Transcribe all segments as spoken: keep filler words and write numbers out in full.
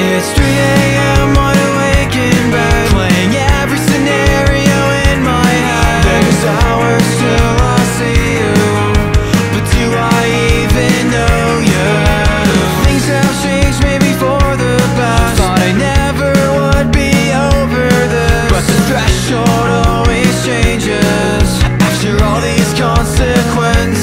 It's three A M wide awake in bed, playing every scenario in my head. There's hours till I see you, but do I even know you? Things have changed, maybe for the best. Thought I never would be over this, but the threshold always changes after all these consequences.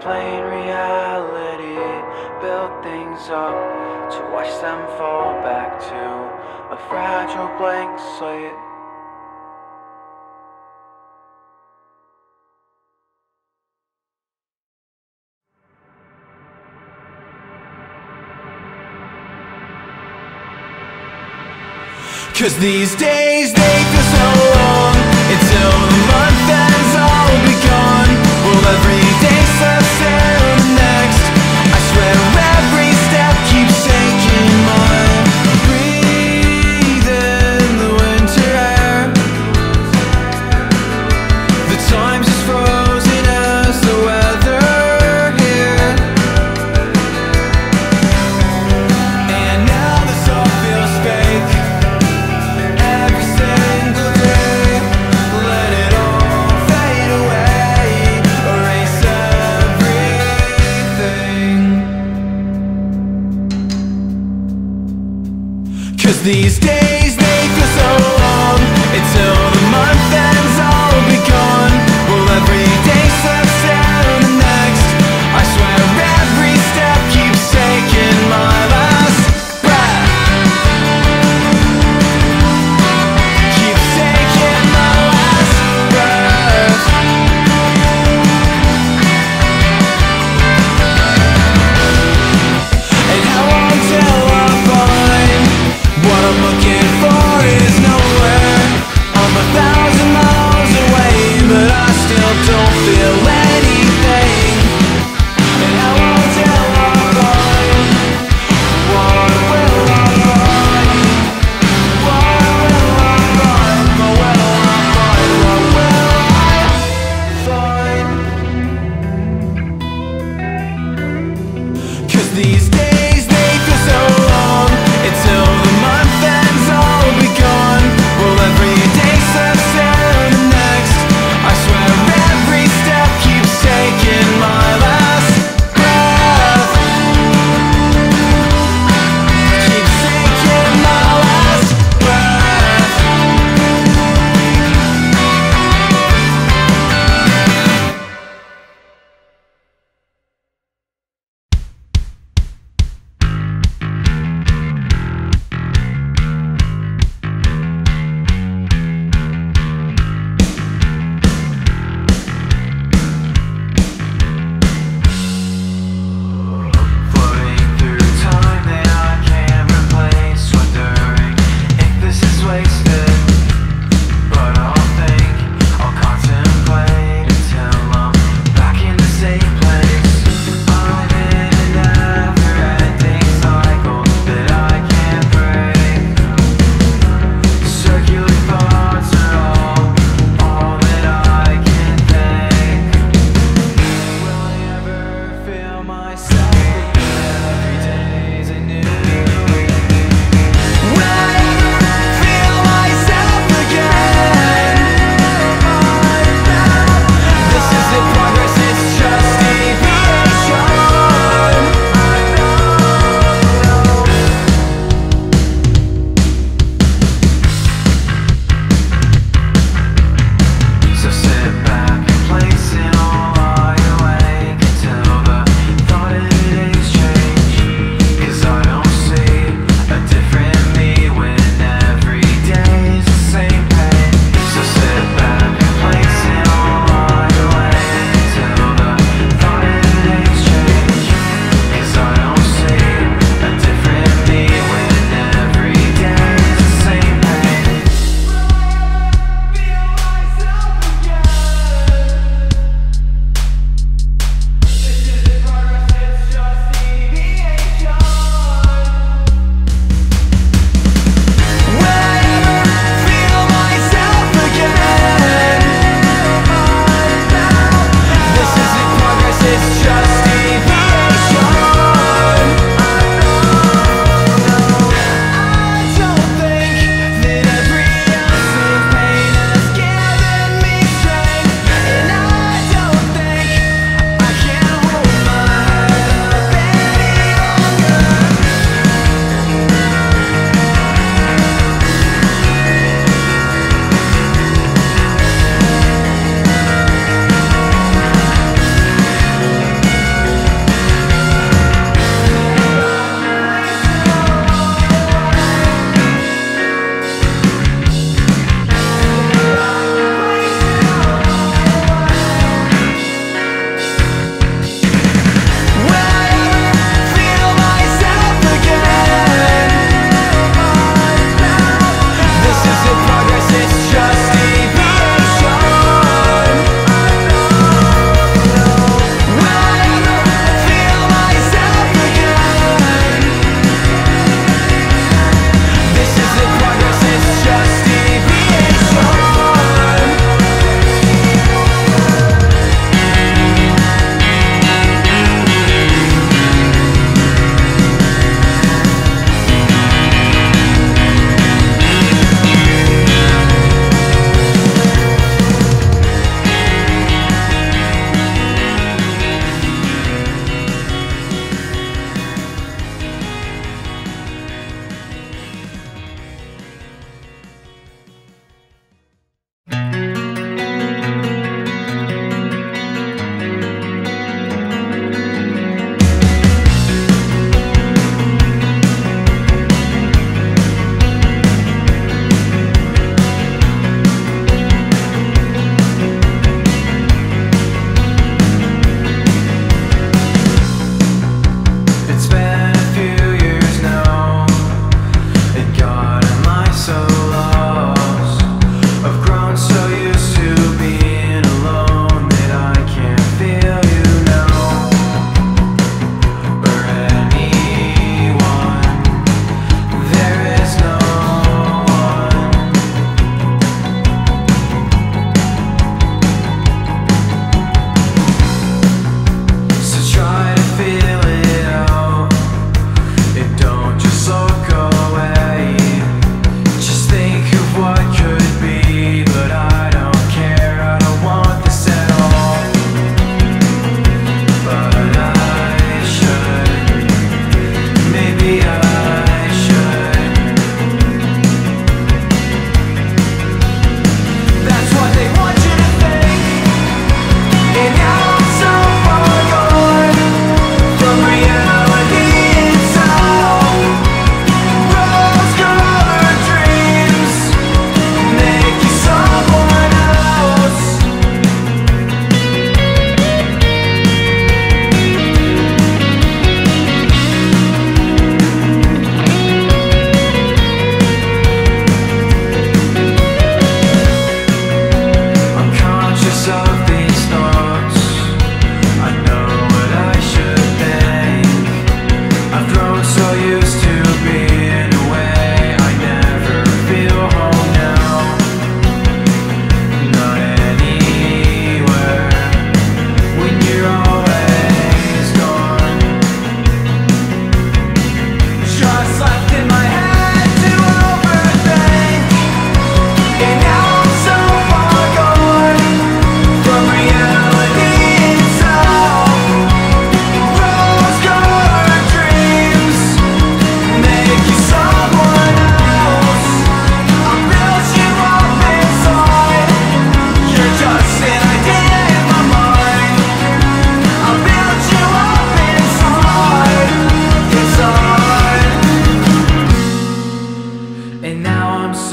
Plain reality, build things up to watch them fall back to a fragile blank slate. Cause these days they feel so long, until the month ends I'll be gone. Will every day slip till the next? I swear every step keeps taking mine. Breathe in the winter air, the time's as frozen as the weather here. And now this all feels fake. These days they feel so long, until the month ends I'll be gone. Will every day slip till the next? I swear every step keeps taking my last breath, keeps taking my last breath. And how long till I find what I'm looking for is no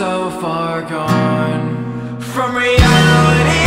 so far gone from reality.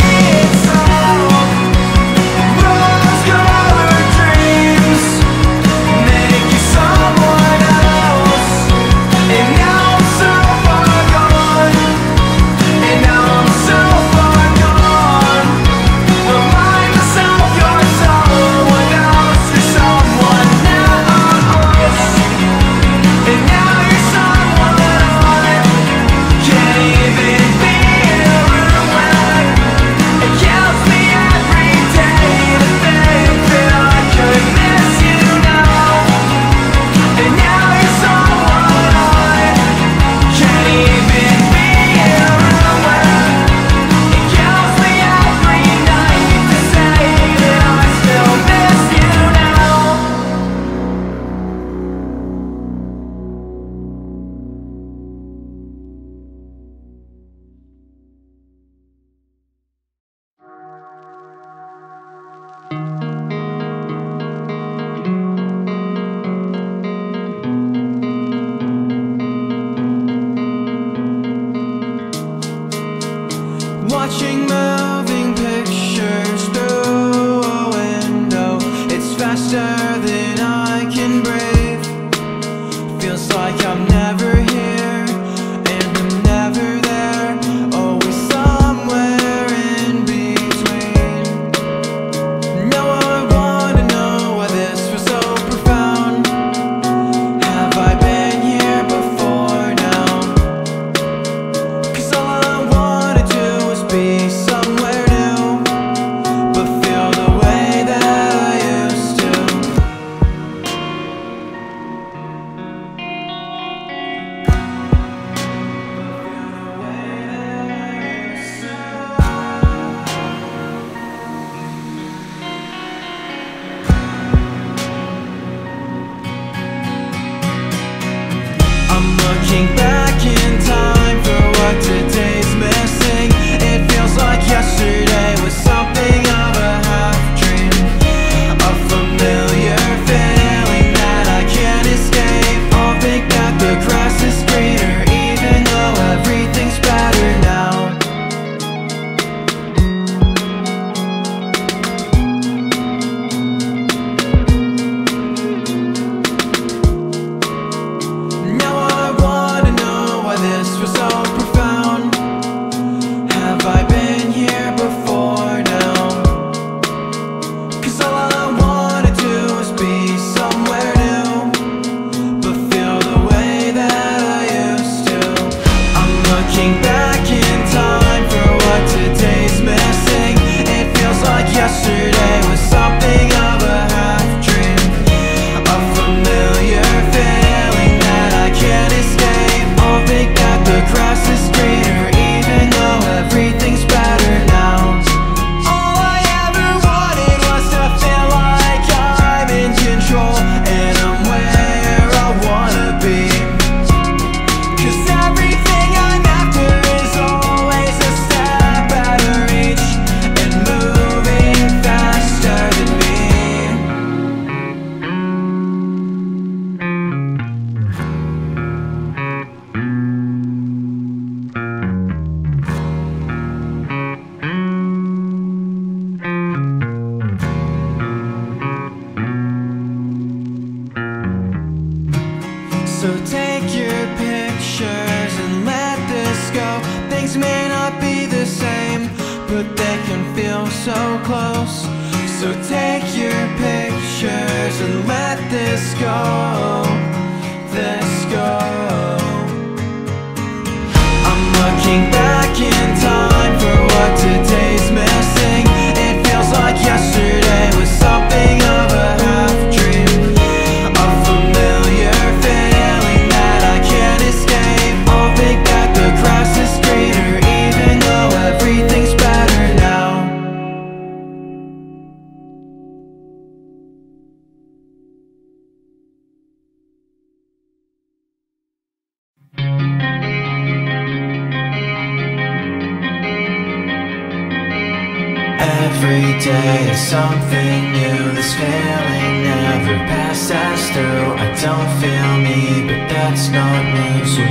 Every day is something new. This feeling never passes through. I don't feel me, but that's not news.